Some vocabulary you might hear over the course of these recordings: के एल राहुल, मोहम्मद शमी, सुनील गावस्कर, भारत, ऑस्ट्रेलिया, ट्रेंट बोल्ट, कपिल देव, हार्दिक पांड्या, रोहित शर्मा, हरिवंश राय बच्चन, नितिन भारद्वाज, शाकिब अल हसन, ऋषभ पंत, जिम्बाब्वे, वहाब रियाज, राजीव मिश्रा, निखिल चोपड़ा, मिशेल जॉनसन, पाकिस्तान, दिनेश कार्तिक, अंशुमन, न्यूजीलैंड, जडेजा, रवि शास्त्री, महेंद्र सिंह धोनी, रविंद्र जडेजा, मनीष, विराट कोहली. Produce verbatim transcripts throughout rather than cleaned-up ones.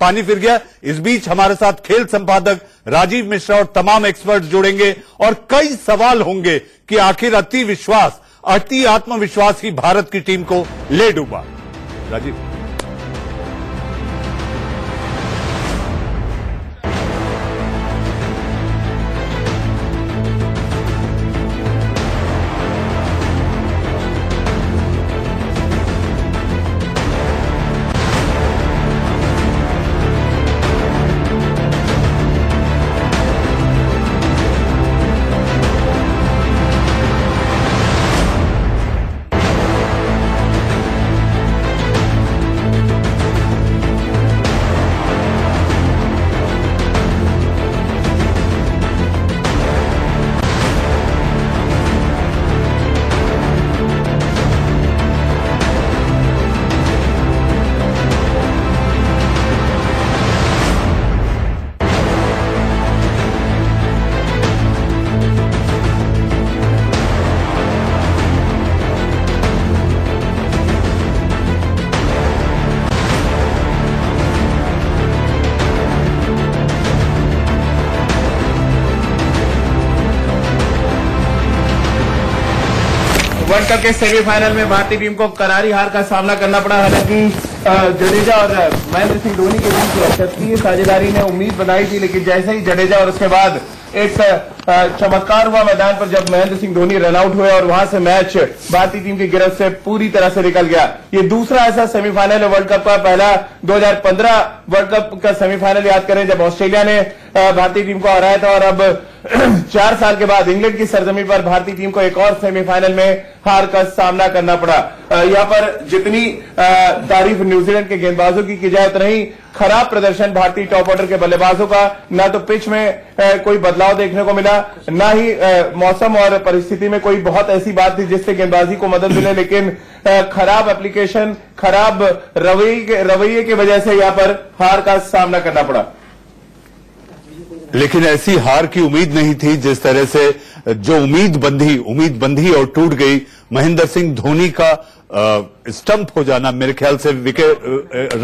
पानी फिर गया। इस बीच हमारे साथ खेल संपादक राजीव मिश्रा और तमाम एक्सपर्ट जुड़ेंगे और कई सवाल होंगे कि आखिर अति विश्वास, अति आत्मविश्वास ही भारत की टीम को ले डूबा। राजीव, वर्ल्ड कप के सेमीफाइनल में भारतीय टीम को करारी हार का सामना करना पड़ा। हालांकि जडेजा और महेंद्र सिंह धोनी के बीच सक्रिय साझेदारी ने उम्मीद बनाई थी, लेकिन जैसे ही जडेजा और उसके बाद एक चमत्कार हुआ मैदान पर जब महेंद्र सिंह धोनी रन आउट हुए और वहां से मैच भारतीय टीम की गिरफ्त से पूरी तरह से निकल गया। ये दूसरा ऐसा सेमीफाइनल है वर्ल्ड कप का। पहला दो हज़ार पंद्रह वर्ल्ड कप का सेमीफाइनल याद करें जब ऑस्ट्रेलिया ने भारतीय टीम को हराया था और अब चार साल के बाद इंग्लैंड की सरजमीं पर भारतीय टीम को एक और सेमीफाइनल में हार का सामना करना पड़ा। यहां पर जितनी तारीफ न्यूजीलैंड के गेंदबाजों की की जाए उतना ही खराब प्रदर्शन भारतीय टॉप ऑर्डर के बल्लेबाजों का। ना तो पिच में कोई बदलाव देखने को मिला, ना ही मौसम और परिस्थिति में कोई बहुत ऐसी बात थी जिससे गेंदबाजी को मदद मिले, लेकिन खराब एप्लीकेशन, खराब रवैये रवैये की वजह से यहां पर हार का सामना करना पड़ा। लेकिन ऐसी हार की उम्मीद नहीं थी जिस तरह से जो उम्मीद बंधी उम्मीद बंधी और टूट गई। महेंद्र सिंह धोनी का स्टंप हो जाना, मेरे ख्याल से विकेट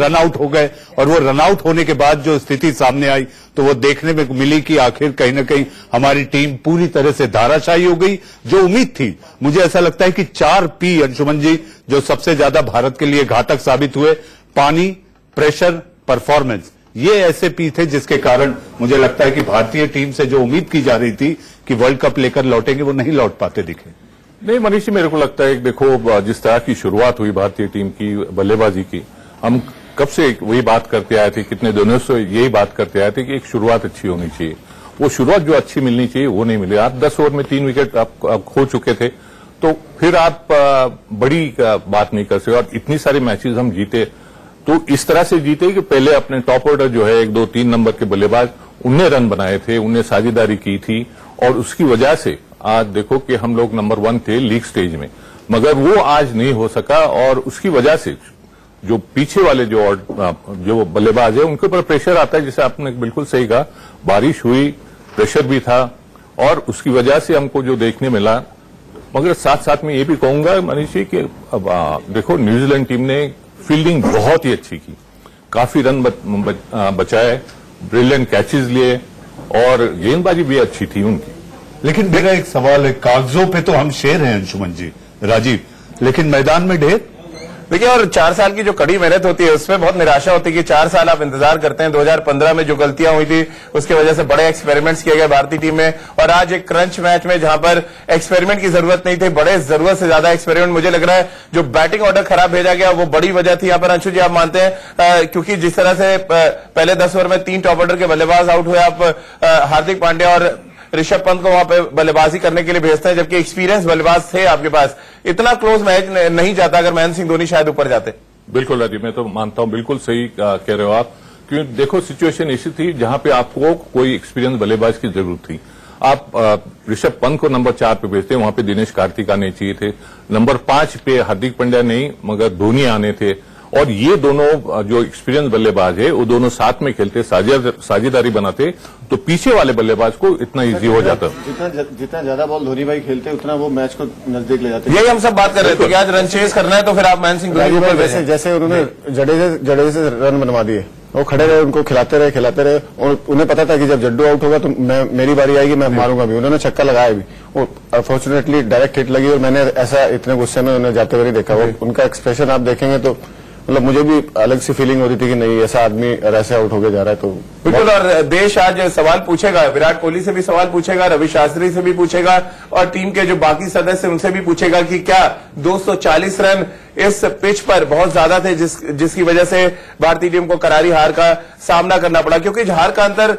रन आउट हो गए और वो रन आउट होने के बाद जो स्थिति सामने आई तो वो देखने में मिली कि आखिर कहीं ना कहीं हमारी टीम पूरी तरह से धाराशायी हो गई। जो उम्मीद थी, मुझे ऐसा लगता है कि चार पी अंशुमन जी जो सबसे ज्यादा भारत के लिए घातक साबित हुए, पानी, प्रेशर, परफॉर्मेंस, ये ऐसे पी थे जिसके कारण मुझे लगता है कि भारतीय टीम से जो उम्मीद की जा रही थी कि वर्ल्ड कप लेकर लौटेंगे वो नहीं लौट पाते दिखे। नहीं मनीष जी, मेरे को लगता है कि देखो जिस तरह की शुरुआत हुई भारतीय टीम की बल्लेबाजी की, हम कब से वही बात करते आए थे, कितने दिनों से यही बात करते आए थे कि एक शुरुआत अच्छी होनी चाहिए। वो शुरुआत जो अच्छी मिलनी चाहिए वो नहीं मिली। आप दस ओवर में तीन विकेट आप, आप खो चुके थे तो फिर आप बड़ी बात नहीं कर सके। और इतनी सारी मैचेज हम जीते तो इस तरह से जीते कि पहले अपने टॉप ऑर्डर जो है एक दो तीन नंबर के बल्लेबाज उन्हें रन बनाए थे, उन्हें साझेदारी की थी और उसकी वजह से आज देखो कि हम लोग नंबर वन थे लीग स्टेज में, मगर वो आज नहीं हो सका। और उसकी वजह से जो पीछे वाले जो जो बल्लेबाज है उनके ऊपर प्रेशर आता है, जैसे आपने बिल्कुल सही कहा। बारिश हुई, प्रेशर भी था और उसकी वजह से हमको जो देखने मिला, मगर साथ साथ में ये भी कहूंगा मनीष जी कि अब आ, देखो न्यूजीलैंड टीम ने फील्डिंग बहुत ही अच्छी की, काफी रन बच, बच, बचाए, ब्रिलियंट कैचेज लिए और गेंदबाजी भी अच्छी थी उनकी। लेकिन मेरा एक सवाल है, कागजों पे तो हम शेर हैं अंशुमन जी, राजीव, लेकिन मैदान में ढेर। देखिए, और चार साल की जो कड़ी मेहनत होती है उसमें बहुत निराशा होती है कि चार साल आप इंतजार करते हैं। दो हज़ार पंद्रह में जो गलतियां हुई थी उसके वजह से बड़े एक्सपेरिमेंट्स किए गए भारतीय टीम में और आज एक क्रंच मैच में जहां पर एक्सपेरिमेंट की जरूरत नहीं थी, बड़े जरूरत से ज्यादा एक्सपेरिमेंट, मुझे लग रहा है जो बैटिंग ऑर्डर खराब भेजा गया वो बड़ी वजह थी। यहां पर अंशु जी, आप मानते हैं क्योंकि जिस तरह से पहले दस ओवर में तीन टॉप ऑर्डर के बल्लेबाज आउट हुए, आप हार्दिक पांड्या और ऋषभ पंत को वहां पे बल्लेबाजी करने के लिए भेजते हैं जबकि एक्सपीरियंस बल्लेबाज थे आपके पास, इतना क्लोज मैच नहीं जाता अगर महेंद्र सिंह धोनी शायद ऊपर जाते। बिल्कुल राजीव, मैं तो मानता हूं बिल्कुल सही कह रहे हो आप, क्योंकि देखो सिचुएशन ऐसी थी जहां पे आपको कोई एक्सपीरियंस बल्लेबाज की जरूरत थी। आप ऋषभ पंत को नंबर चार पे भेजते, वहां पे दिनेश कार्तिक आने चाहिए थे, नंबर पांच पे हार्दिक पांड्या नहीं मगर धोनी आने थे और ये दोनों जो एक्सपीरियंस बल्लेबाज है वो दोनों साथ में खेलते, साझेदारी बनाते तो पीछे वाले बल्लेबाज को इतना इजी हो जाता। जितना जितना ज्यादा बॉल धोनी भाई खेलते उतना वो मैच को नजदीक ले जाते। यही हम सब बात कर रहे थे कि आज रन चेस करना है तो फिर आप महेंद्र सिंह, जैसे उन्होंने जडेजा जडेजा से रन बनवा दिए वो खड़े रहे, उनको खिलाते रहे खिलाते रहे और उन्हें पता था कि जब जड्डू आउट होगा तो मैं मेरी बारी आएगी, मैं मारूंगा भी। उन्होंने छक्का लगाया भी और अनफॉर्चुनेटली डायरेक्ट हिट लगी और मैंने ऐसा इतने गुस्से में उन्हें जाते हुए देखा। वो उनका एक्सप्रेशन आप देखेंगे तो मतलब मुझे भी अलग सी फीलिंग हो रही थी कि नहीं ऐसा आदमी ऐसे आउट होके जा रहा है। तो बिल्कुल, और देश आज सवाल पूछेगा, विराट कोहली से भी सवाल पूछेगा, रवि शास्त्री से भी पूछेगा और टीम के जो बाकी सदस्य उनसे भी पूछेगा कि क्या दो सौ चालीस रन इस पिच पर बहुत ज्यादा थे जिस जिसकी वजह से भारतीय टीम को करारी हार का सामना करना पड़ा, क्योंकि हार का अंतर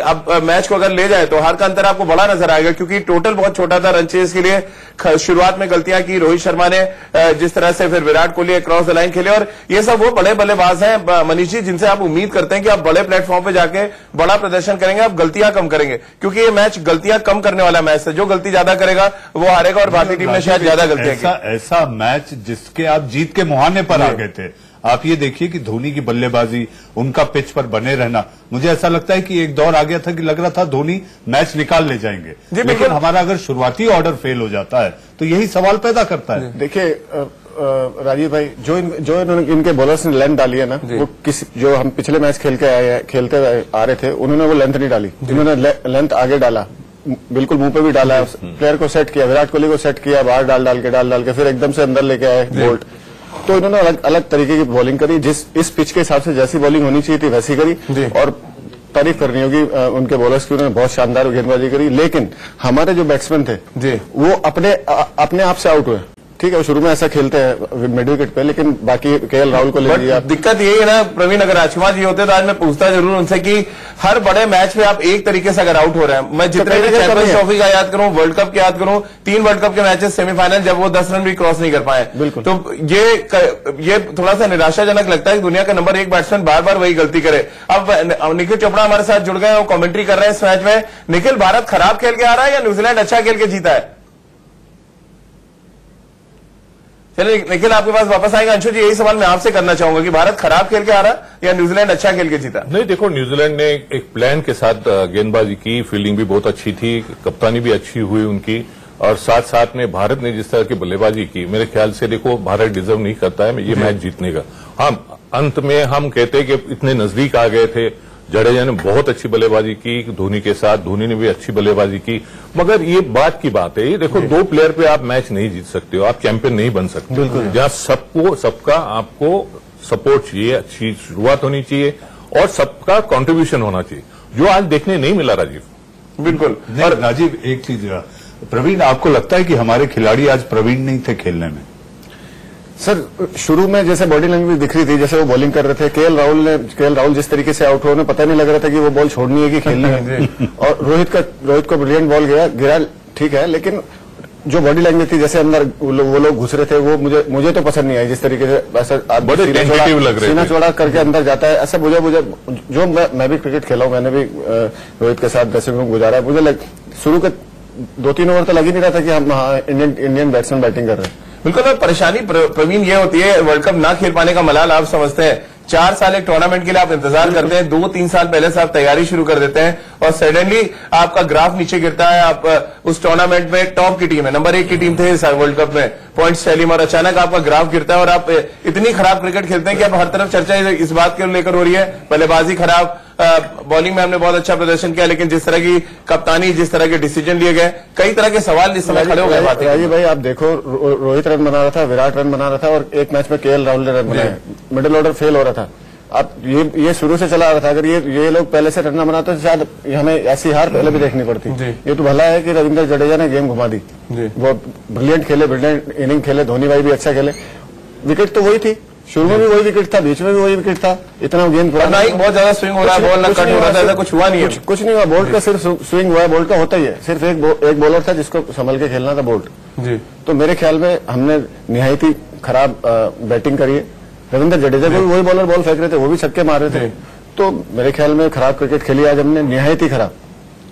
अब मैच को अगर ले जाए तो हार का अंतर आपको बड़ा नजर आएगा क्योंकि टोटल बहुत छोटा था। रन चेज के लिए शुरुआत में गलतियां की रोहित शर्मा ने, जिस तरह से फिर विराट कोहली across the line खेले, और ये सब वो बड़े बल्लेबाज हैं मनीष जी जिनसे आप उम्मीद करते हैं कि आप बड़े प्लेटफॉर्म पर जाके बड़ा प्रदर्शन करेंगे, आप गलतियां कम करेंगे, क्योंकि ये मैच गलतियां कम करने वाला मैच है। जो गलती ज्यादा करेगा वो हारेगा और भारतीय टीम ने शायद ज्यादा गलतियां की। ऐसा मैच जिसके जीत के मुहाने पर आ गए थे। आप ये देखिए कि धोनी की बल्लेबाजी, उनका पिच पर बने रहना, मुझे ऐसा लगता है कि एक दौर आ गया था कि लग रहा था धोनी मैच निकाल ले जाएंगे, लेकिन हमारा अगर शुरुआती ऑर्डर फेल हो जाता है तो यही सवाल पैदा करता है। देखिए राजीव भाई, जो इन, जो इन्होंने इनके बॉलर्स ने लेंथ डाली है ना, वो किसी जो हम पिछले मैच खेल के आए खेलते आ रहे थे उन्होंने वो लेंथ नहीं डाली, उन्होंने लेंथ आगे डाला, बिल्कुल मुंह पे भी डाला है, प्लेयर को सेट किया, विराट कोहली को सेट किया, बाहर डाल डाल के डाल डाल के फिर एकदम से अंदर लेके आए बोल्ट। तो इन्होंने अलग अलग तरीके की बॉलिंग करी, जिस इस पिच के हिसाब से जैसी बॉलिंग होनी चाहिए थी वैसी करी और तारीफ करनी होगी उनके बॉलर्स की, उन्होंने बहुत शानदार गेंदबाजी करी। लेकिन हमारे जो बैट्समैन थे वो अपने अपने आप से आउट हुए। ठीक है, वो शुरू में ऐसा खेलते हैं मिड विकेट पे, लेकिन बाकी के एल राहुल को ले लिया। दिक्कत यही है ना प्रवीण, अगर राजकुमार जी होते तो आज मैं पूछता जरूर उनसे कि हर बड़े मैच में आप एक तरीके से अगर आउट हो रहे हैं, मैं जितने भी चैंपियंस ट्रॉफी का याद करूं, वर्ल्ड कप का याद करूं, तीन वर्ल्ड कप के मैचेस सेमीफाइनल जब वो दस रन भी क्रॉस नहीं कर पाए, तो ये ये थोड़ा सा निराशाजनक लगता है कि दुनिया का नंबर एक बैट्समैन बार बार वही गलती करे। अब निखिल चोपड़ा हमारे साथ जुड़ गए, वो कमेंट्री कर रहे हैं इस मैच में। निखिल, भारत खराब खेल के आ रहा है या न्यूजीलैंड अच्छा खेल के जीता है? निखिल आपके पास वापस आएगा। अंशु जी, यही सवाल मैं आपसे करना चाहूंगा कि भारत खराब खेल के आ रहा या न्यूजीलैंड अच्छा खेल के जीता? नहीं, देखो न्यूजीलैंड ने एक प्लान के साथ गेंदबाजी की, फील्डिंग भी बहुत अच्छी थी, कप्तानी भी अच्छी हुई उनकी, और साथ साथ में भारत ने जिस तरह की बल्लेबाजी की, मेरे ख्याल से देखो भारत डिजर्व नहीं करता है ये मैच जीतने का। हम अंत में हम कहते कि इतने नजदीक आ गए थे, जडेजा ने बहुत अच्छी बल्लेबाजी की धोनी के साथ, धोनी ने भी अच्छी बल्लेबाजी की, मगर ये बात की बात है, ये देखो दो प्लेयर पे आप मैच नहीं जीत सकते हो, आप चैंपियन नहीं बन सकते, जहां सबको सबका आपको सपोर्ट चाहिए, अच्छी शुरुआत होनी चाहिए और सबका कंट्रीब्यूशन होना चाहिए, जो आज देखने नहीं मिला। राजीव, बिल्कुल। और राजीव एक चीज, प्रवीण आपको लगता है कि हमारे खिलाड़ी आज प्रवीण नहीं थे खेलने में? सर, शुरू में जैसे बॉडी लैंग्वेज दिख रही थी, जैसे वो बॉलिंग कर रहे थे, के एल राहुल ने के एल राहुल जिस तरीके से आउट हुए, उन्हें पता नहीं लग रहा था कि वो बॉल छोड़नी है कि खेलनी है। और रोहित का रोहित को ब्रिलियंट बॉल गया गिरा, ठीक है, लेकिन जो बॉडी लैंग्वेज थी जैसे अंदर वो लोग घुस रहे थे, वो मुझे मुझे तो पसंद नहीं आई। जिस तरीके से सीना चौड़ा करके अंदर जाता है, ऐसा बुझा बुझा जो मैं भी क्रिकेट खेला हूं, मैंने भी रोहित के साथ ड्रेसिंग रूम गुजारा है, मुझे शुरू के दो तीन ओवर तो लग ही नहीं रहा था कि हम इंडियन इंडियन बैट्समैन बैटिंग कर रहे हैं। बिल्कुल, और परेशानी प्रवीण ये होती है, वर्ल्ड कप ना खेल पाने का मलाल आप समझते हैं, चार साल एक टूर्नामेंट के लिए आप इंतजार करते हैं, दो तीन साल पहले से आप तैयारी शुरू कर देते हैं और सडनली आपका ग्राफ नीचे गिरता है। आप उस टूर्नामेंट में टॉप की टीम है, नंबर एक की टीम थे इस वर्ल्ड कप में पॉइंट्स टैली में, और अचानक आपका ग्राफ गिरता है और आप इतनी खराब क्रिकेट खेलते हैं कि आप हर तरफ चर्चा इस बात को लेकर हो रही है, बल्लेबाजी खराब, बॉलिंग में हमने बहुत अच्छा प्रदर्शन किया, लेकिन जिस तरह की कप्तानी, जिस तरह के डिसीजन लिए गए, कई तरह के सवाल इस समय खड़े हो गए। राजीव भाई, आप देखो रो, रोहित रन बना रहा था, विराट रन बना रहा था और एक मैच में के एल राहुल ने रन बनाया, मिडिल ऑर्डर फेल हो रहा था। अब ये ये शुरू से चला आ रहा था, अगर ये ये लोग पहले से रन न बनाते तो शायद हमें ऐसी हार पहले भी देखनी पड़ती। ये तो भला है कि रविंद्र जडेजा ने गेम घुमा दी, वो ब्रिलियंट खेले, ब्रिलियंट इनिंग खेले, धोनी भाई भी अच्छा खेले, विकेट तो वही थी, शुरू में भी वही विकेट था, बीच में भी वही विकेट था, इतना गेंद पुराना ही बहुत ज्यादा स्विंग हो रहा है, बॉल ना कट हो रहा था, ऐसा कुछ हुआ नहीं है, कुछ, कुछ नहीं हुआ, बोल्ट का सिर्फ स्विंग हुआ है, बोल्ट का होता ही है, सिर्फ एक बो, एक बॉलर था जिसको संभल के खेलना था, बोल्ट जी। तो मेरे ख्याल में हमने निहायत ही खराब बैटिंग करी है, रविंद्र जडेजा को भी वही बॉलर बॉल फेंक रहे थे, वो भी छक्के मार रहे थे, तो मेरे ख्याल में खराब क्रिकेट खेली आज हमने, निहायत ही खराब,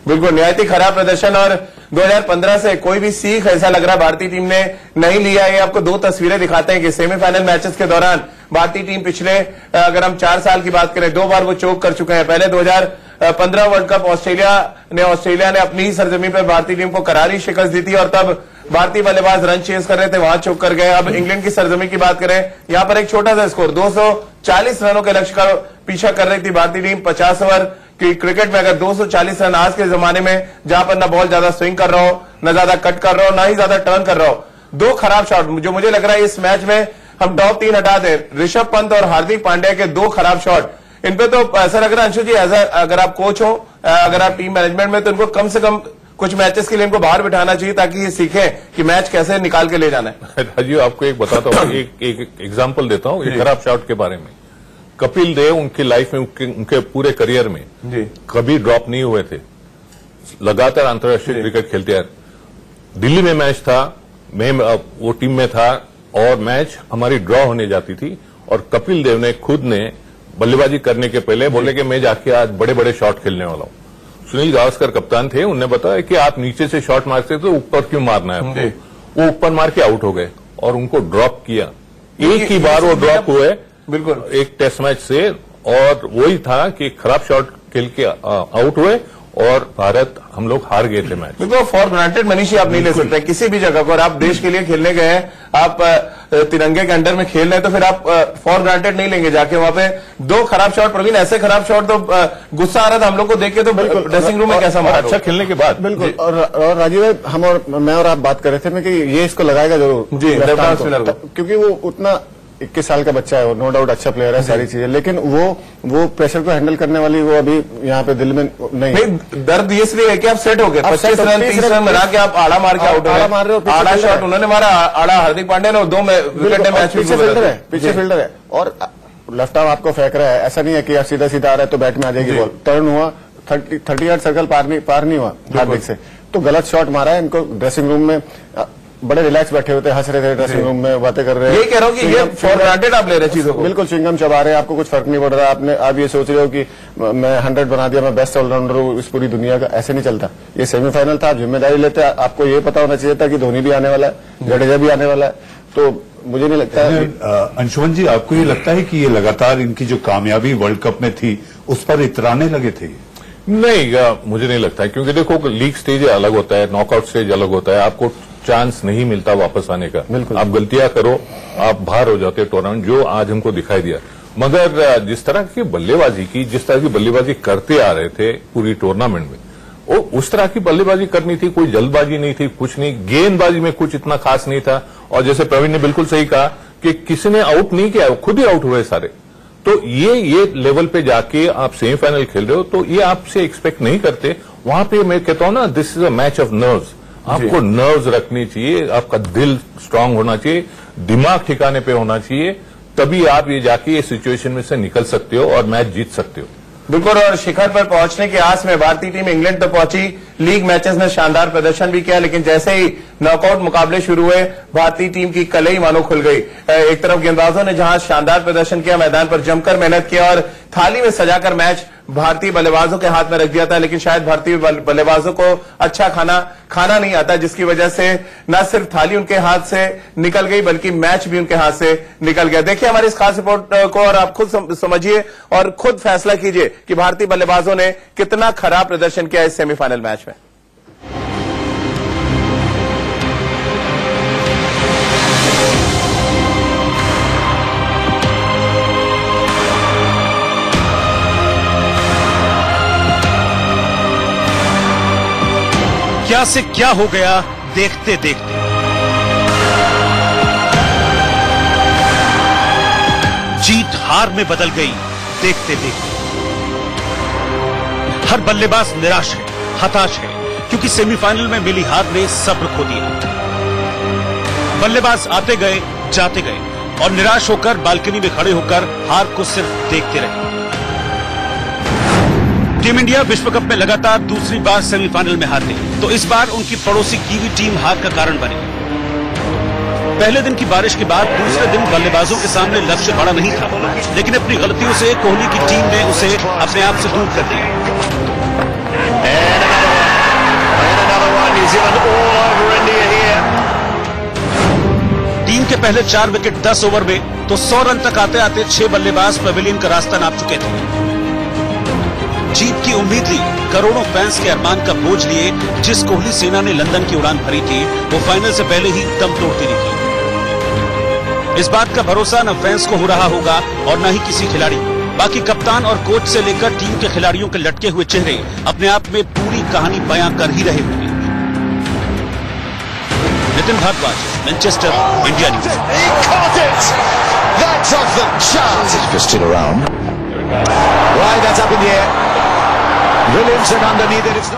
बिल्कुल निहायती खराब प्रदर्शन। और दो हज़ार पंद्रह से कोई भी सीख ऐसा लग रहा भारतीय टीम ने नहीं लिया है। आपको दो तस्वीरें दिखाते हैं कि सेमीफाइनल मैचेस के दौरान भारतीय टीम पिछले, अगर हम चार साल की बात करें, दो बार वो चोक कर चुके हैं। पहले दो हज़ार पंद्रह वर्ल्ड कप ऑस्ट्रेलिया ने ऑस्ट्रेलिया ने अपनी ही सरजमीं पर भारतीय टीम को करारी शिकस्त दी थी और तब भारतीय बल्लेबाज रन चेज कर रहे थे, वहां चोक कर गए। अब इंग्लैंड की सरजमीं की बात करें, यहां पर एक छोटा सा स्कोर दो सौ चालीस रनों के लक्ष्य का पीछा कर रही थी भारतीय टीम। पचास ओवर की क्रिकेट में अगर दो सौ चालीस रन आज के जमाने में, जहां पर ना बॉल ज्यादा स्विंग कर रहा हो, ना ज्यादा कट कर रहा हो, ना ही ज्यादा टर्न कर रहा हो। दो खराब शॉट जो मुझे लग रहा है इस मैच में हम टॉप तीन हटा दे, ऋषभ पंत और हार्दिक पांड्या के दो खराब शॉट, इन पे तो ऐसा लग रहा है अंशु जी, एज अगर आप कोच हो, अगर आप टीम मैनेजमेंट में, तो इनको कम से कम कुछ मैचेस के लिए इनको बाहर बिठाना चाहिए ताकि ये सीखें कि मैच कैसे निकाल के ले जाना है। राजीव आपको एक बताता हूँ, एक एक एग्जांपल देता हूँ एक खराब शॉट के बारे में। कपिल देव उनकी लाइफ में, उनके, उनके पूरे करियर में कभी ड्रॉप नहीं हुए थे, लगातार अंतर्राष्ट्रीय क्रिकेट खेलते हैं। दिल्ली में मैच था, मैं वो टीम में था और मैच हमारी ड्रॉ होने जाती थी और कपिल देव ने खुद ने बल्लेबाजी करने के पहले बोले कि मैं जाके आज बड़े बड़े शॉट खेलने वाला हूँ। सुनील गावस्कर कप्तान थे, उन्होंने बताया कि आप नीचे से शॉट मारते तो ऊपर क्यों मारना है आपको। वो ऊपर मार के आउट हो गए और उनको ड्रॉप किया, एक ही बार वो ड्रॉप हुए बिल्कुल एक टेस्ट मैच से, और वही था कि खराब शॉट खेल के आउट हुए और भारत हम लोग हार गए थे मैच। बिल्कुल फॉर ग्रांटेड मनीष आप नहीं ले सकते किसी भी जगह पर। आप देश के लिए खेलने गए हैं, आप तिरंगे के अंडर में खेल रहे हैं, तो फिर आप फॉर ग्रांटेड नहीं लेंगे जाके वहां पे। दो खराब शॉट प्रवीण, ऐसे खराब शॉट तो गुस्सा आ रहा था हम लोग को देख के, तो ड्रेसिंग रूम में कैसा मारा अच्छा खेलने के बाद। बिल्कुल। और राजीव भाई, हम और मैं और आप बात कर रहे थे मैं कि ये इसको लगाएगा जरूर जी, क्योंकि वो उतना इक्कीस साल का बच्चा है, वो नो डाउट अच्छा प्लेयर है सारी चीजें, लेकिन वो वो प्रेशर को हैंडल करने वाली वो अभी यहाँ पे दिल में नहीं, नहीं दर्द इसलिए है कि आप सेट हो गए पच्चीस रन तीस रन बना के आप आड़ा मार के आउट हो गए। आड़ा शॉट उन्होंने मारा, आड़ा हार्दिक पांड्या ने, दो मैच पीछे फील्डर है पीछे फील्डर है और लेफ्ट आर्म आपको फेंक रहा है, ऐसा नहीं है कि आप सीधा सीधा आ रहा है तो बैट में आ जाएगी बॉल। टर्न हुआ, थर्टी थर्टी यार्ड सर्कल पार नहीं पार नहीं हुआ हार्दिक से, तो गलत शॉट मारा है। इनको ड्रेसिंग रूम में बड़े रिलैक्स बैठे होते, हंस रहे थे ड्रेसिंग रूम में, बातें कर रहे हैं। ये कह रहा हूँ कि ये फॉर ग्रांटेड आप ले रहे चीजों को, बिल्कुल चिंगम चबा रहे हैं, आपको कुछ फर्क नहीं पड़ रहा। आपने आप ये सोच रहे हो कि मैं हंड्रेड बना दिया, मैं बेस्ट ऑलराउंडर हूँ इस पूरी दुनिया का, ऐसे नहीं चलता। ये सेमीफाइनल था, आप जिम्मेदारी लेते, आपको ये पता होना चाहिए था कि धोनी भी आने वाला है, जडेजा भी आने वाला है। तो मुझे नहीं लगता है। अंशुमन जी, आपको ये लगता है कि ये लगातार इनकी जो कामयाबी वर्ल्ड कप में थी उस पर इतराने लगे थे? नहीं, मुझे नहीं लगता है, क्योंकि देखो लीग स्टेज अलग होता है, नॉकआउट स्टेज अलग होता है, आपको चांस नहीं मिलता वापस आने का। आप गलतियां करो, आप बाहर हो जाते हैं टूर्नामेंट, जो आज हमको दिखाई दिया। मगर जिस तरह की बल्लेबाजी की, जिस तरह की बल्लेबाजी करते आ रहे थे पूरी टूर्नामेंट में, वो उस तरह की बल्लेबाजी करनी थी, कोई जल्दबाजी नहीं थी, कुछ नहीं। गेंदबाजी में कुछ इतना खास नहीं था और जैसे प्रवीण ने बिल्कुल सही कहा कि किसी ने आउट नहीं किया, खुद ही आउट हुए सारे। तो ये ये लेवल पे जाके आप सेमीफाइनल खेल रहे हो तो ये आपसे एक्सपेक्ट नहीं करते। वहां पे मैं कहता हूं ना, this is a match of nerves. आपको नर्व्स रखनी चाहिए, आपका दिल स्ट्रांग होना चाहिए, दिमाग ठिकाने पे होना चाहिए, तभी आप ये जाके ये सिचुएशन में से निकल सकते हो और मैच जीत सकते हो। बिल्कुल, और शिखर पर पहुंचने की आस में भारतीय टीम इंग्लैंड तो पहुंची, लीग मैचेस में शानदार प्रदर्शन भी किया, लेकिन जैसे ही नॉकआउट मुकाबले शुरू हुए भारतीय टीम की कलई मानो खुल गई। एक तरफ गेंदबाजों ने जहां शानदार प्रदर्शन किया, मैदान पर जमकर मेहनत किया और थाली में सजाकर मैच भारतीय बल्लेबाजों के हाथ में रख दिया था, लेकिन शायद भारतीय बल्लेबाजों को अच्छा खाना खाना नहीं आता, जिसकी वजह से न सिर्फ थाली उनके हाथ से निकल गई बल्कि मैच भी उनके हाथ से निकल गया। देखिए हमारी इस खास रिपोर्ट को और आप खुद समझिए और खुद फैसला कीजिए कि भारतीय बल्लेबाजों ने कितना खराब प्रदर्शन किया इस सेमीफाइनल मैच में। क्या से क्या हो गया देखते देखते। जीत हार में बदल गई देखते देखते। हर बल्लेबाज निराश है, हताश है, क्योंकि सेमीफाइनल में मिली हार ने सब्र खो दिया। बल्लेबाज आते गए जाते गए और निराश होकर बालकनी में खड़े होकर हार को सिर्फ देखते रहे। टीम इंडिया विश्व कप में लगातार दूसरी बार सेमीफाइनल में हार गई, तो इस बार उनकी पड़ोसी कीवी टीम हार का कारण बनी। पहले दिन की बारिश के बाद दूसरे दिन बल्लेबाजों के सामने लक्ष्य बड़ा नहीं था, लेकिन अपनी गलतियों से कोहली की टीम ने उसे अपने आप से दूर कर दिया। टीम के पहले चार विकेट दस ओवर में तो सौ रन तक आते आते छह बल्लेबाज पवेलियन का रास्ता नाप चुके थे। जीत की उम्मीद ली, करोड़ों फैंस के अरमान का बोझ लिए जिस कोहली सेना ने लंदन की उड़ान भरी थी, वो फाइनल से पहले ही दम तोड़ती दिखी। इस बात का भरोसा न फैंस को हो रहा होगा और न ही किसी खिलाड़ी को। बाकी कप्तान और कोच से लेकर टीम के खिलाड़ियों के लटके हुए चेहरे अपने आप में पूरी कहानी बयां कर ही रहे होंगे। नितिन भारद्वाज, Manchester, India news.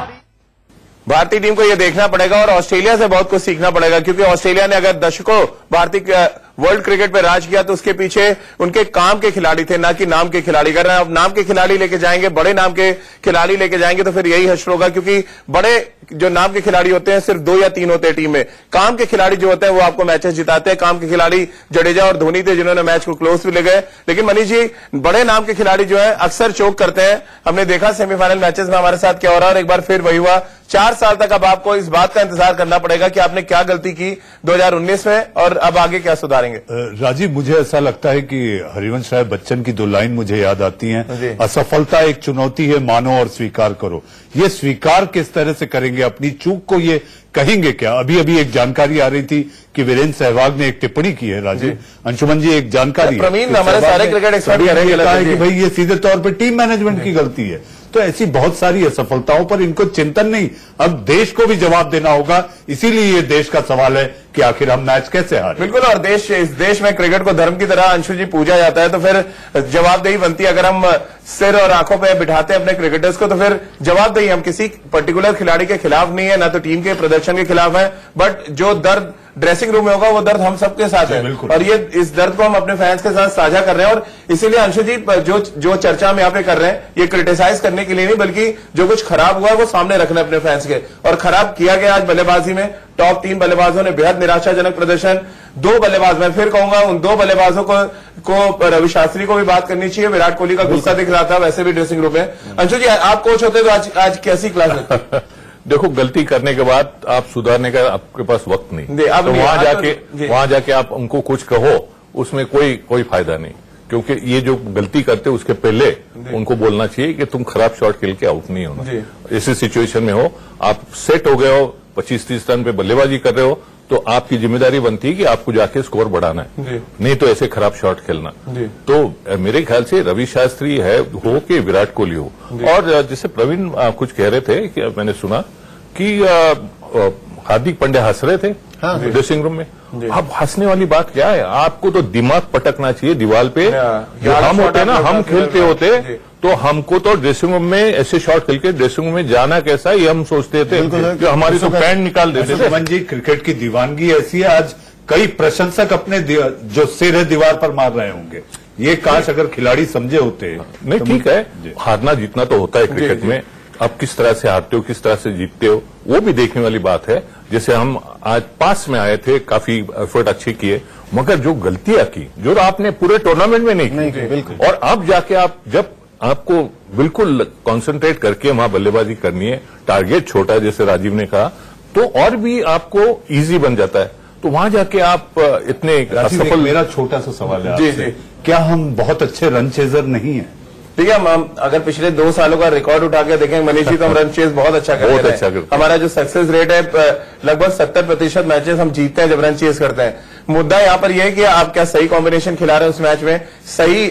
भारतीय टीम को यह देखना पड़ेगा और ऑस्ट्रेलिया से बहुत कुछ सीखना पड़ेगा, क्योंकि ऑस्ट्रेलिया ने अगर दशकों भारतीय वर्ल्ड क्रिकेट पर राज किया तो उसके पीछे उनके काम के खिलाड़ी थे, ना कि नाम के खिलाड़ी। अगर आप नाम के खिलाड़ी लेके जाएंगे, बड़े नाम के खिलाड़ी लेके जाएंगे तो फिर यही हश्र होगा, क्योंकि बड़े जो नाम के खिलाड़ी होते हैं सिर्फ दो या तीन होते हैं टीम में। काम के खिलाड़ी जो होते हैं वो आपको मैचेस जिताते हैं। काम के खिलाड़ी जडेजा और धोनी थे जिन्होंने मैच को क्लोज भी ले गए। लेकिन मनीष जी, बड़े नाम के खिलाड़ी जो है अक्सर चोक करते हैं। हमने देखा सेमीफाइनल मैचेस में हमारे साथ क्या हो रहा है और एक बार फिर वही हुआ। चार साल तक अब आपको इस बात का इंतजार करना पड़ेगा कि आपने क्या गलती की दो हज़ार उन्नीस में और अब आगे क्या सुधारेंगे। राजीव, मुझे ऐसा लगता है कि हरिवंश राय बच्चन की दो लाइन मुझे याद आती हैं, असफलता एक चुनौती है, मानो और स्वीकार करो। ये स्वीकार किस तरह से करेंगे, अपनी चूक को ये कहेंगे क्या? अभी अभी एक जानकारी आ रही थी कि वीरेंद्र सहवाग ने एक टिप्पणी की है। राजीव, अंशुमन जी, एक जानकारी प्रवीण हमारे सारे क्रिकेट एक्सपर्ट करेंगे कि भाई ये सीधे तौर पर टीम मैनेजमेंट की गलती है। तो ऐसी बहुत सारी असफलताओं पर इनको चिंतन नहीं, अब देश को भी जवाब देना होगा। इसीलिए ये देश का सवाल है कि आखिर हम मैच कैसे हारे। बिल्कुल, और देश इस देश में क्रिकेट को धर्म की तरह अंशु जी पूजा जाता है, तो फिर जवाबदेही बनती है। अगर हम सिर और आंखों पे बिठाते हैं अपने क्रिकेटर्स को तो फिर जवाबदेही हम किसी पर्टिकुलर खिलाड़ी के खिलाफ नहीं है, ना तो टीम के प्रदर्शन के खिलाफ है, बट जो दर्द ड्रेसिंग रूम में होगा वो दर्द हम सबके साथ है, और ये इस दर्द को हम अपने फैंस के साथ साझा कर रहे हैं। और इसीलिए अंशु जी, जो जो चर्चा हम यहाँ पे कर रहे हैं ये क्रिटिसाइज करने के लिए नहीं, बल्कि जो कुछ खराब हुआ है वो सामने रखना अपने फैंस के। और खराब किया गया आज बल्लेबाजी में। टॉप तीन बल्लेबाजों ने बेहद निराशाजनक प्रदर्शन, दो बल्लेबाज, मैं फिर कहूंगा उन दो बल्लेबाजों को, को रवि शास्त्री को भी बात करनी चाहिए। विराट कोहली का गुस्सा दिख रहा था वैसे भी ड्रेसिंग रूम में। अंशु जी, आप कोच होते तो आज आज कैसी क्लास होती? देखो, गलती करने के बाद आप सुधारने का आपके पास वक्त नहीं, तो वहां जाके वहां जाके आप उनको कुछ कहो, उसमें कोई कोई फायदा नहीं, क्योंकि ये जो गलती करते उसके पहले उनको बोलना चाहिए कि तुम खराब शॉट खेल के आउट नहीं होना। ऐसी सिचुएशन में हो, आप सेट हो गए हो, पच्चीस तीस रन पे बल्लेबाजी कर रहे हो, तो आपकी जिम्मेदारी बनती है कि आपको जाके स्कोर बढ़ाना है, नहीं तो ऐसे खराब शॉट खेलना। तो मेरे ख्याल से रवि शास्त्री है हो कि विराट कोहली हो। और जैसे प्रवीण कुछ कह रहे थे कि मैंने सुना कि हार्दिक पांड्या हंस रहे थे ड्रेसिंग रूम में। अब हंसने वाली बात क्या है? आपको तो दिमाग पटकना चाहिए दीवार पे। जो हम होते ना, हम खेलते होते तो हमको तो ड्रेसिंग रूम में ऐसे शॉट खेल के ड्रेसिंग रूम में जाना कैसा, ये हम सोचते थे। जो हमारी तो पैंट निकाल देते थे। मन जी, क्रिकेट की दीवानगी ऐसी है, आज कई प्रशंसक अपने जो सिर है दीवार पर मार रहे होंगे। ये काश अगर खिलाड़ी समझे होते। नहीं, ठीक है, हारना जीतना तो होता है क्रिकेट में। आप किस तरह से हारते हो, किस तरह से जीतते हो, वो भी देखने वाली बात है। जैसे हम आज पास में आए थे, काफी एफर्ट अच्छे किए, मगर जो गलतियां की जो आपने पूरे टूर्नामेंट में नहीं की, और अब जाके आप जब आपको बिल्कुल कंसंट्रेट करके वहां बल्लेबाजी करनी है, टारगेट छोटा है जैसे राजीव ने कहा, तो और भी आपको इजी बन जाता है। तो वहां जाके आप इतने असफल। मेरा छोटा सा सवाल है जी, जी। क्या हम बहुत अच्छे रन चेजर नहीं है? ठीक है, हम अगर पिछले दो सालों का रिकॉर्ड उठा के देखें मनीष जी, तो हम रन चेज बहुत अच्छा करते हैं। अच्छा कर हमारा जो सक्सेस रेट है लगभग सत्तर प्रतिशत मैचेस हम जीतते हैं जब रन चेज करते हैं। मुद्दा यहाँ पर यह है कि आप क्या सही कॉम्बिनेशन खिला रहे हैं उस मैच में, सही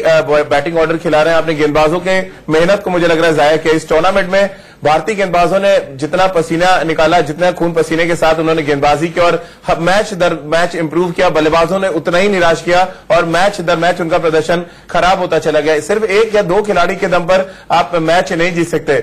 बैटिंग ऑर्डर खिला रहे हैं। आपने गेंदबाजों के मेहनत को मुझे लग रहा है जाया किया। इस टूर्नामेंट में भारतीय गेंदबाजों ने जितना पसीना निकाला, जितना खून पसीने के साथ उन्होंने गेंदबाजी की और मैच दर मैच इंप्रूव किया, बल्लेबाजों ने उतना ही निराश किया और मैच दर मैच उनका प्रदर्शन खराब होता चला गया। सिर्फ एक या दो खिलाड़ी के दम पर आप मैच नहीं जीत सकते।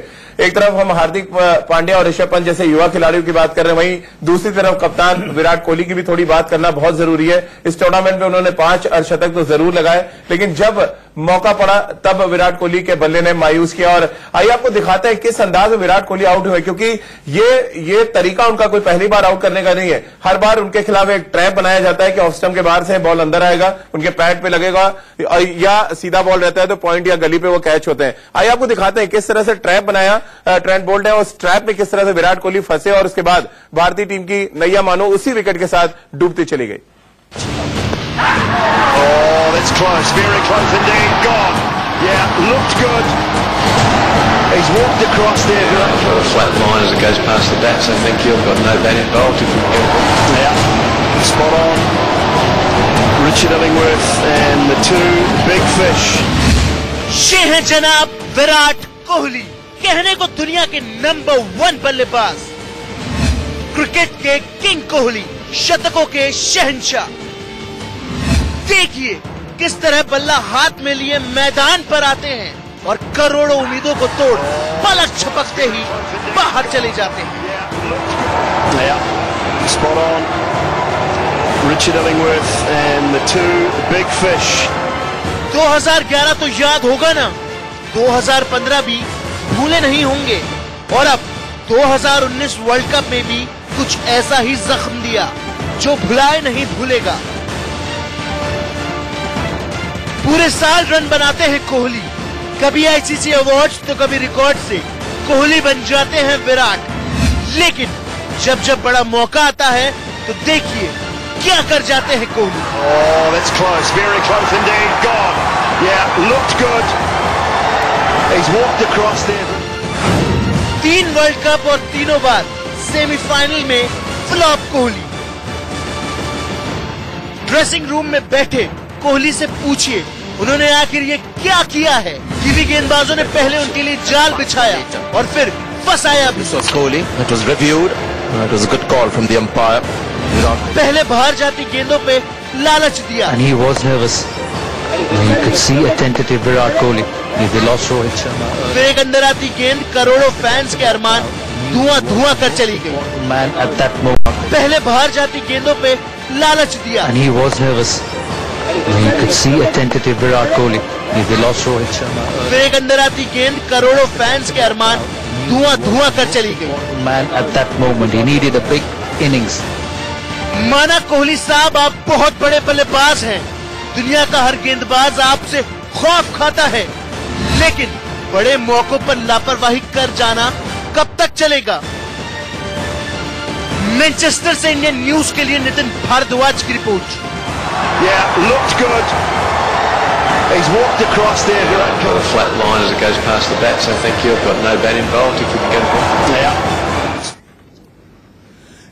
एक तरफ हम हार्दिक पांड्या और ऋषभ पंत जैसे युवा खिलाड़ियों की बात कर रहे हैं, वहीं दूसरी तरफ कप्तान विराट कोहली की भी थोड़ी बात करना बहुत जरूरी है। इस टूर्नामेंट में उन्होंने पांच अर्धशतक तो जरूर लगाए, लेकिन जब मौका पड़ा तब विराट कोहली के बल्ले ने मायूस किया। और आइए आपको दिखाते हैं किस अंदाज में विराट कोहली आउट हुए, क्योंकि ये ये तरीका उनका कोई पहली बार आउट करने का नहीं है। हर बार उनके खिलाफ एक ट्रैप बनाया जाता है कि ऑफ स्टंप के बाहर से बॉल अंदर आएगा, उनके पैड पे लगेगा, या सीधा बॉल रहता है तो पॉइंट या गली पे वो कैच होते हैं। आइए आपको दिखाते हैं किस तरह से ट्रैप बनाया ट्रेंट बोल्ट है, और उस ट्रैप में किस तरह से विराट कोहली फंसे और उसके बाद भारतीय टीम की नैया मानो उसी विकेट के साथ डूबती चली गई। Oh, that's close, very close indeed. Gone. Yeah, looked good. He's walked across there. Well, a flat line as it goes past the bats. I think you've got no bat involved. Yeah, spot on. Richard Ellingworth and the two big fish. ये हैं जनाब विराट कोहली, कहने को दुनिया के number one बल्लेबाज, cricket के king Kohli, शतकों के शहंशाह। देखिए किस तरह बल्ला हाथ में लिए मैदान पर आते हैं और करोड़ों उम्मीदों को तोड़ पलक छपकते ही बाहर चले जाते हैं। दो हज़ार ग्यारह तो याद होगा ना, दो हज़ार पंद्रह भी भूले नहीं होंगे और अब दो हज़ार उन्नीस वर्ल्ड कप में भी कुछ ऐसा ही जख्म दिया जो भुलाए नहीं भूलेगा। पूरे साल रन बनाते हैं कोहली, कभी आईसीसी अवार्ड्स तो कभी रिकॉर्ड से कोहली बन जाते हैं विराट, लेकिन जब जब बड़ा मौका आता है तो देखिए क्या कर जाते हैं Kohli. Oh, that's close, very close indeed. God, yeah, looked good. He's walked across there. तीन वर्ल्ड कप और तीनों बार सेमीफाइनल में फ्लॉप कोहली। ड्रेसिंग रूम में बैठे कोहली से पूछिए उन्होंने आखिर ये क्या किया है। कीवी गेंदबाजों ने पहले उनके लिए जाल बिछाया और फिर फंसाया भी। Kohli, it was reviewed. It was a good call from the umpire. पहले बाहर जाती गेंदों पे लालच दिया। And he was nervous. You could see a tentative Virat Kohli. They lost Rohit Sharma. फिर अंदर आती गेंद करोड़ों फैंस के अरमान धुआं धुआं कर चली गई। Man at that moment. पहले बाहर जाती गेंदों पे लालच दिया। And he was nervous. You could see a tentative Virat Kohli. They lost Rohit Sharma. फिर अंदर आती गेंद करोड़ों फैंस के अरमान धुआं धुआं कर चली गई। Man at that moment. He needed a big innings. माना कोहली साहब आप बहुत बड़े बल्लेबाज हैं, दुनिया का हर गेंदबाज आपसे खौफ खाता है, लेकिन बड़े मौकों पर लापरवाही कर जाना कब तक चलेगा। मैनचेस्टर से इंडियन न्यूज के लिए नितिन भारद्वाज की report. Yeah, looked good. He's walked across there. Got a flat line as it goes past the bat, so thank you. I've got no bat involved. If we can get it. Yeah.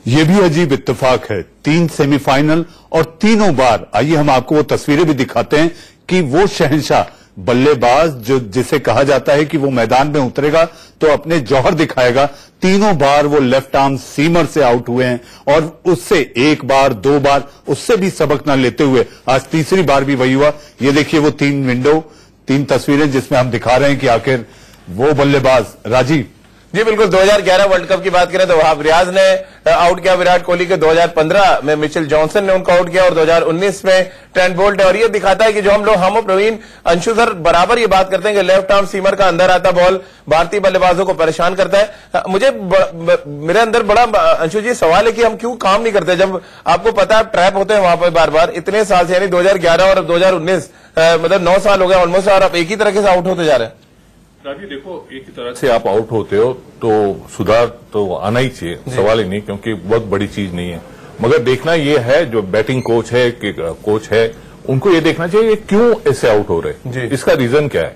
ये भी अजीब इत्तेफाक है, तीन semifinal और तीनों बार। आइए हम आपको वो तस्वीरें भी दिखाते हैं कि वो शहंशाह बल्लेबाज जो जिसे कहा जाता है कि वो मैदान में उतरेगा तो अपने जौहर दिखाएगा, तीनों बार वो लेफ्ट आर्म सीमर से आउट हुए हैं और उससे एक बार दो बार उससे भी सबक न लेते हुए आज तीसरी बार भी वही हुआ। ये देखिए वो तीन विंडो, तीन तस्वीरें जिसमें हम दिखा रहे हैं कि आखिर वो बल्लेबाज। राजीव जी बिल्कुल, दो हज़ार ग्यारह वर्ल्ड कप की बात करें तो वहाब रियाज ने आउट किया विराट कोहली को, दो हज़ार पंद्रह में मिशेल जॉनसन ने उनको आउट किया और दो हज़ार उन्नीस में ट्रेंट बोल्ट है। और ये दिखाता है कि जो हम लोग हम और प्रवीण अंशुधर बराबर ये बात करते हैं कि लेफ्ट आर्म सीमर का अंदर आता बॉल भारतीय बल्लेबाजों को परेशान करता है। मुझे ब, ब, मेरे अंदर बड़ा अंशु जी सवाल है कि हम क्यों काम नहीं करते जब आपको पता है आप ट्रैप होते हैं वहां पर बार बार इतने साल से, यानी दो हज़ार ग्यारह और दो हज़ार उन्नीस मतलब नौ साल हो गए ऑलमोस्ट और आप एक ही तरह से आउट होते जा रहे हैं। राजीव देखो, एक ही तरह से आप आउट होते हो तो सुधार तो आना ही चाहिए, सवाल ही नहीं, क्योंकि बहुत बड़ी चीज नहीं है। मगर देखना यह है जो बैटिंग कोच है कि कोच है उनको ये देखना चाहिए ये क्यों ऐसे आउट हो रहे, इसका रीजन क्या है,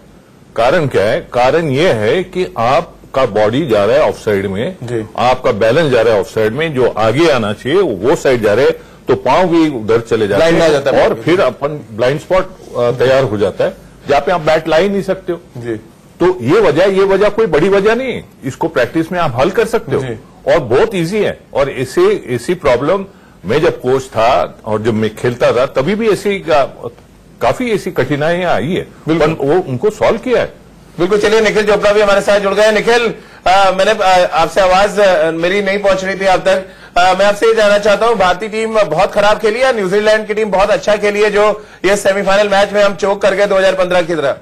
कारण क्या है। कारण ये है कि आपका बॉडी जा रहा है ऑफ साइड में, आपका बैलेंस जा रहा है ऑफ साइड में, जो आगे आना चाहिए वो साइड जा रहे हैं तो पांव भी उधर चले जाते हैं और फिर अपन ब्लाइंड स्पॉट तैयार हो जाता है जहां पे आप बैट ला ही नहीं सकते हो। जी तो ये वजह ये वजह कोई बड़ी वजह नहीं है, इसको प्रैक्टिस में आप हल कर सकते हो और बहुत इजी है। और इसी इसी प्रॉब्लम में जब कोच था और जब मैं खेलता था तभी भी ऐसी का, काफी ऐसी कठिनाइयां आई है, वो उनको सॉल्व किया है बिल्कुल। चलिए निखिल चोपड़ा भी हमारे साथ जुड़ गए। निखिल आ, मैंने आपसे आवाज मेरी नहीं पहुंच रही थी अब तक, आ, मैं आपसे ये जानना चाहता हूं भारतीय टीम बहुत खराब खेली है, न्यूजीलैंड की टीम बहुत अच्छा खेली है जो ये सेमीफाइनल मैच में हम चोक कर गए दो हज़ार पंद्रह की तरह।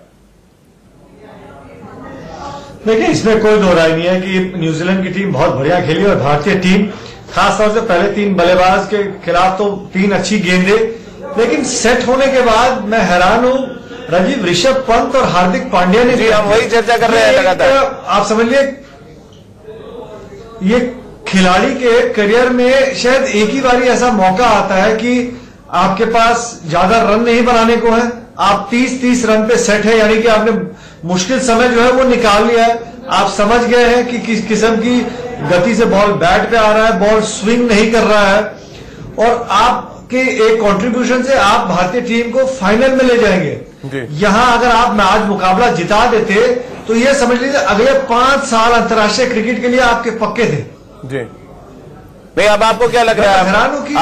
देखिए इसमें कोई दो राय नहीं है कि न्यूजीलैंड की टीम बहुत बढ़िया खेली और भारतीय टीम खासतौर से पहले तीन बल्लेबाज के खिलाफ तो तीन अच्छी गेंदे, लेकिन सेट होने के बाद मैं हैरान हूं राजीव, ऋषभ पंत और हार्दिक पांड्या ने। जी हम वही चर्चा कर रहे हैं लगातार। आप समझिए ये खिलाड़ी के करियर में शायद एक ही बार ऐसा मौका आता है कि आपके पास ज्यादा रन नहीं बनाने को है, आप तीस तीस रन पे सेट है, यानी कि आपने मुश्किल समय जो है वो निकाल लिया है। आप समझ गए हैं कि किस किस्म की गति से बॉल बैट पे आ रहा है, बॉल स्विंग नहीं कर रहा है और आपके एक कंट्रीब्यूशन से आप भारतीय टीम को फाइनल में ले जाएंगे। यहाँ अगर आप आज मुकाबला जिता देते तो ये समझ लीजिए अगले पांच साल अंतर्राष्ट्रीय क्रिकेट के लिए आपके पक्के थे जी। नहीं, अब आपको क्या लग रहा है,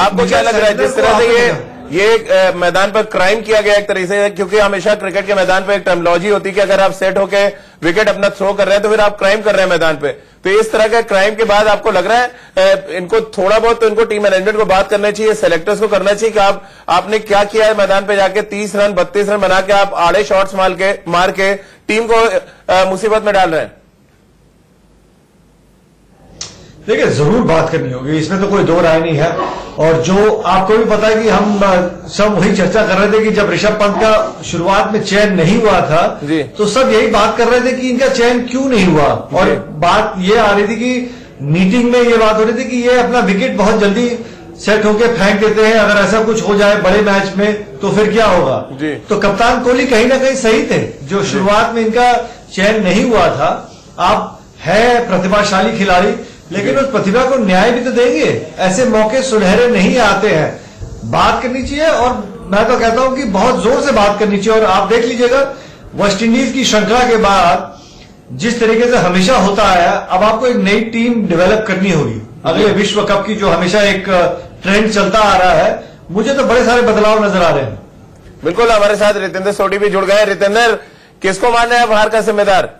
आपको क्या लग रहा है जिस तरह से ये ये मैदान पर क्राइम किया गया एक तरह से, क्योंकि हमेशा क्रिकेट के मैदान पर एक टर्मिनोलॉजी होती है कि अगर आप सेट होकर विकेट अपना थ्रो कर रहे हैं तो फिर आप क्राइम कर रहे हैं मैदान पे, तो इस तरह के क्राइम के बाद आपको लग रहा है इनको थोड़ा बहुत तो इनको टीम मैनेजमेंट को बात करना चाहिए, सेलेक्टर्स को करना चाहिए कि आप आपने क्या किया है मैदान पे जाके तीस रन बत्तीस रन बना के आप आड़े शॉट्स मार के मार के टीम को मुसीबत में डाल रहे हैं। देखिए जरूर बात करनी होगी, इसमें तो कोई दो राय नहीं है, और जो आपको भी पता है कि हम सब वही चर्चा कर रहे थे कि जब ऋषभ पंत का शुरुआत में चयन नहीं हुआ था तो सब यही बात कर रहे थे कि इनका चयन क्यों नहीं हुआ, और बात ये आ रही थी कि मीटिंग में ये बात हो रही थी कि ये अपना विकेट बहुत जल्दी सेट होके फेंक देते हैं, अगर ऐसा कुछ हो जाए बड़े मैच में तो फिर क्या होगा। तो कप्तान कोहली कहीं ना कहीं सही थे, जो शुरुआत में इनका चयन नहीं हुआ था, आप है प्रतिभाशाली खिलाड़ी लेकिन उस प्रतिभा को न्याय भी तो देंगे, ऐसे मौके सुनहरे नहीं आते हैं, बात करनी चाहिए। और मैं तो कहता हूं कि बहुत जोर से बात करनी चाहिए, और आप देख लीजिएगा वेस्टइंडीज की श्रृंखला के बाद जिस तरीके से हमेशा होता आया, अब आपको एक नई टीम डेवलप करनी होगी अगले विश्व कप की, जो हमेशा एक ट्रेंड चलता आ रहा है, मुझे तो बड़े सारे बदलाव नजर आ रहे हैं। बिल्कुल, हमारे साथ रितेंद्र सोडी भी जुड़ गए। रितेंद्र, किसको मानना है बाहर का जिम्मेदार?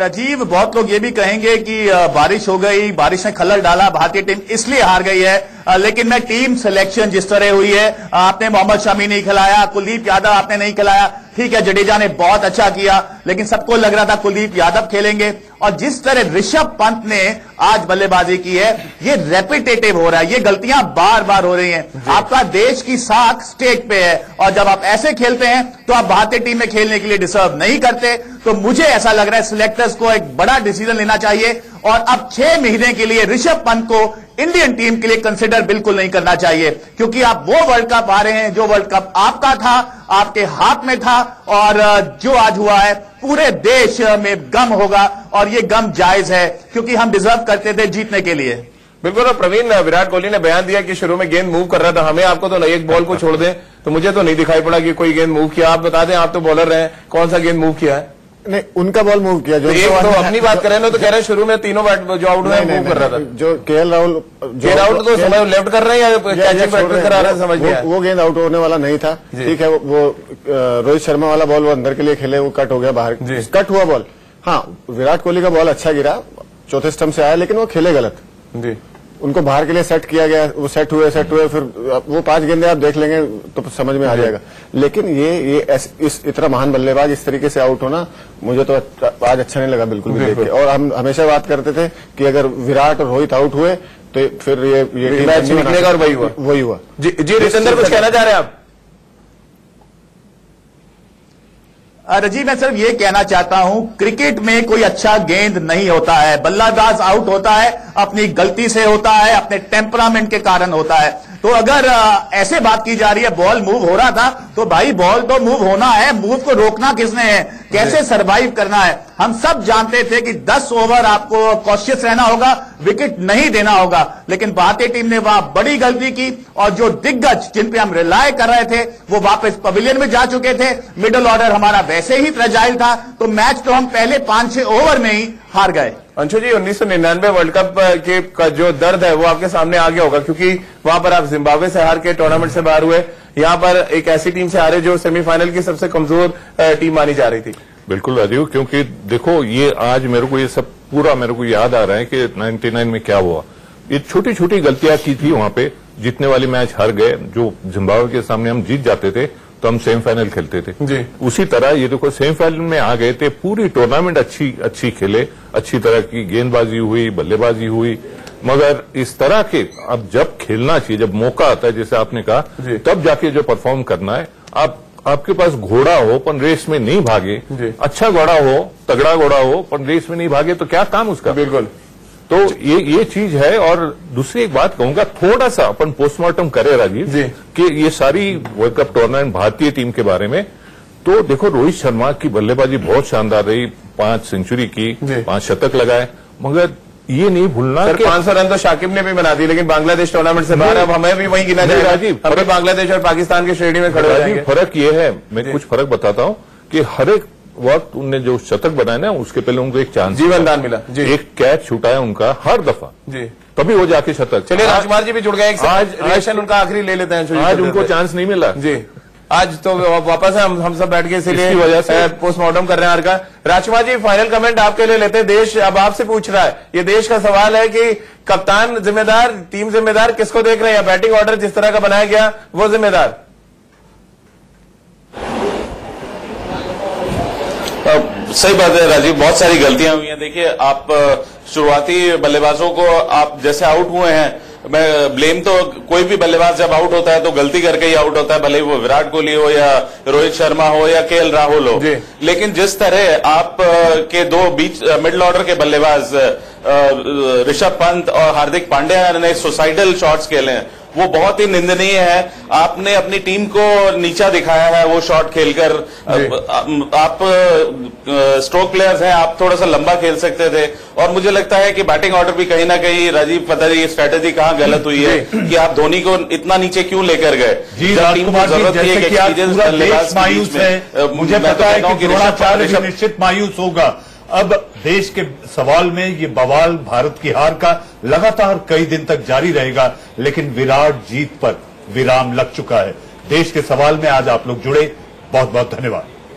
राजीव, बहुत लोग ये भी कहेंगे कि बारिश हो गई, बारिश ने खलल डाला, भारतीय टीम इसलिए हार गई है, लेकिन मैं टीम सिलेक्शन जिस तरह हुई है, आपने मोहम्मद शमी नहीं खिलाया, कुलदीप यादव आपने नहीं खिलाया, ठीक है जडेजा ने बहुत अच्छा किया लेकिन सबको लग रहा था कुलदीप यादव खेलेंगे, और जिस तरह ऋषभ पंत ने आज बल्लेबाजी की है, ये रेपिटेटिव हो रहा है, ये गलतियां बार बार हो रही हैं। आपका देश की साख स्टेक पे है, और जब आप ऐसे खेलते हैं तो आप भारतीय टीम में खेलने के लिए डिजर्व नहीं करते, तो मुझे ऐसा लग रहा है सिलेक्टर्स को एक बड़ा डिसीजन लेना चाहिए, और अब छह महीने के लिए ऋषभ पंत को इंडियन टीम के लिए कंसिडर बिल्कुल नहीं करना चाहिए, क्योंकि आप वो वर्ल्ड कप आ रहे हैं जो वर्ल्ड कप आपका था, आपके हाथ में था, और जो आज हुआ है पूरे देश में गम होगा, और ये गम जायज है क्योंकि हम डिजर्व करते थे जीतने के लिए। बिल्कुल, और प्रवीण, विराट कोहली ने बयान दिया कि शुरू में गेंद मूव कर रहा था, हमें आपको तो एक बॉल को छोड़ दें तो मुझे तो नहीं दिखाई पड़ा कि कोई गेंद मूव किया। आप बता दें, आप तो बॉलर रहे हैं, कौन सा गेंद मूव किया है? नहीं, उनका बॉल मूव किया, जो एक तो अपनी बात करें ना तो कह रहे हैं शुरू में तीनों जो आउट हुए मूव कर रहा था, जो के एल राहुल गेंद आउट तो समझ लेफ्ट कर रहे हैं या कैचिंग प्रैक्टिस करा रहे हैं, समझ गया वो गेंद आउट होने वाला नहीं था, ठीक है वो रोहित शर्मा वाला बॉल वो अंदर के लिए खेले, वो कट हो गया, बाहर कट हुआ बॉल। हाँ, विराट कोहली का बॉल अच्छा गिरा, चौथे स्टंप से आया, लेकिन वो खेले गलत, उनको बाहर के लिए सेट किया गया, वो सेट हुए सेट हुए फिर वो पांच गेंदे आप देख लेंगे तो समझ में आ जाएगा, लेकिन ये ये एस, इस इतना महान बल्लेबाज इस तरीके से आउट होना मुझे तो आज अच्छा नहीं लगा बिल्कुल भी देख के। और हम हमेशा बात करते थे कि अगर विराट और रोहित आउट हुए तो फिर ये ये मैच निकलेगा, और वही हुआ वही हुआ जी। रितेंद्र, कुछ कहना चाह रहे हैं आप? राजीव, मैं सिर्फ ये कहना चाहता हूं, क्रिकेट में कोई अच्छा गेंद नहीं होता है, बल्लेबाज आउट होता है अपनी गलती से होता है, अपने टेम्परामेंट के कारण होता है, तो अगर ऐसे बात की जा रही है बॉल मूव हो रहा था, तो भाई बॉल तो मूव होना है, मूव को रोकना किसने है, कैसे सरवाइव करना है। हम सब जानते थे कि दस ओवर आपको कॉशियस रहना होगा, विकेट नहीं देना होगा, लेकिन भारतीय टीम ने वहां बड़ी गलती की, और जो दिग्गज जिन पे हम रिलाय कर रहे थे वो वापस पवेलियन में जा चुके थे, मिडिल ऑर्डर हमारा वैसे ही फ्रेजाइल था, तो मैच तो हम पहले पांच छह ओवर में ही हार गए। अंशु जी, उन्नीस सौ निन्यानवे वर्ल्ड कप के का जो दर्द है वो आपके सामने आ गया होगा, क्योंकि वहां पर आप जिम्बाब्वे से हार के टूर्नामेंट से बाहर हुए, यहाँ पर एक ऐसी टीम से हारे जो सेमीफाइनल की सबसे कमजोर टीम मानी जा रही थी। बिल्कुल राजीव, क्योंकि देखो ये आज मेरे को ये सब पूरा मेरे को याद आ रहा है कि नाइन्टी नाइन में क्या हुआ, ये छोटी छोटी गलतियां की थी, वहां पे जीतने वाले मैच हार गए, जो जिम्बाब्वे के सामने हम जीत जाते थे तो हम सेमीफाइनल खेलते थे जी। उसी तरह ये देखो सेमीफाइनल में आ गए थे, पूरी टूर्नामेंट अच्छी अच्छी खेले, अच्छी तरह की गेंदबाजी हुई, बल्लेबाजी हुई, मगर इस तरह के अब जब खेलना चाहिए, जब मौका आता है जैसे आपने कहा, तब जाके जो परफॉर्म करना है, आप आपके पास घोड़ा हो पर रेस में नहीं भागे, अच्छा घोड़ा हो, तगड़ा घोड़ा हो पर रेस में नहीं भागे तो क्या काम उसका। बिल्कुल, तो ये ये चीज है। और दूसरी एक बात कहूंगा, थोड़ा सा अपन पोस्टमार्टम करें राजीव कि ये सारी वर्ल्ड कप टूर्नामेंट भारतीय टीम के बारे में, तो देखो रोहित शर्मा की बल्लेबाजी बहुत शानदार रही, पांच सेंचुरी की, पांच शतक लगाए, मगर ये नहीं भूलना कि पांच सौ रन तो शाकिब ने भी बना दी, लेकिन बांग्लादेश टूर्नामेंट से बाहर, अब हमें भी वही गिना जाए राजीव, हमें बांग्लादेश और पाकिस्तान की श्रेणी में खड़े हो जाएंगे। फर्क ये है, मैं कुछ फर्क बताता हूँ कि हर एक वक्त उनने जो शतक बनाया ना उसके पहले उनको एक चांस जीवनदान मिला जी। एक कैच छूटा है उनका हर दफा जी, तभी वो जाके शतक। चलिए राजकुमार जी भी जुड़ गए, आज रिएक्शन उनका आखिरी ले लेते हैं। आज उनको चांस नहीं मिला जी, आज तो वापस है, हम, हम सब बैठ के इसीलिए वजह से पोस्टमार्टम कर रहे हैं। हर का राजकुमार जी फाइनल कमेंट आपके लिए लेते हैं। देश अब आपसे पूछ रहा है, ये देश का सवाल है कि कप्तान जिम्मेदार, टीम जिम्मेदार, किसको देख रहे हैं? बैटिंग ऑर्डर जिस तरह का बनाया गया वो जिम्मेदार? सही बात है राजीव, बहुत सारी गलतियां हुई हैं। देखिए आप शुरुआती बल्लेबाजों को, आप जैसे आउट हुए हैं, मैं ब्लेम तो कोई भी बल्लेबाज जब आउट होता है तो गलती करके ही आउट होता है, भले ही वो विराट कोहली हो या रोहित शर्मा हो या के एल राहुल हो। लेकिन जिस तरह आप के दो बीच मिडिल ऑर्डर के बल्लेबाज ऋषभ पंत और हार्दिक पांड्या ने सुसाइडल शॉट्स खेले हैं, वो बहुत ही निंदनीय है। आपने अपनी टीम को नीचा दिखाया है वो शॉट खेलकर। आप, आप स्ट्रोक प्लेयर्स हैं, आप थोड़ा सा लंबा खेल सकते थे। और मुझे लगता है कि बैटिंग ऑर्डर भी कहीं ना कहीं राजीव, पता नहीं स्ट्रेटेजी कहाँ गलत हुई है कि आप धोनी को इतना नीचे क्यों लेकर गए। टीम को जरूरत नहीं है कि एक्सपीरियंस मायूस है, मुझे पता है कि निश्चित मायूस होगा। अब देश के सवाल में ये बवाल भारत की हार का लगातार कई दिन तक जारी रहेगा, लेकिन विराट जीत पर विराम लग चुका है। देश के सवाल में आज आप लोग जुड़े, बहुत बहुत धन्यवाद।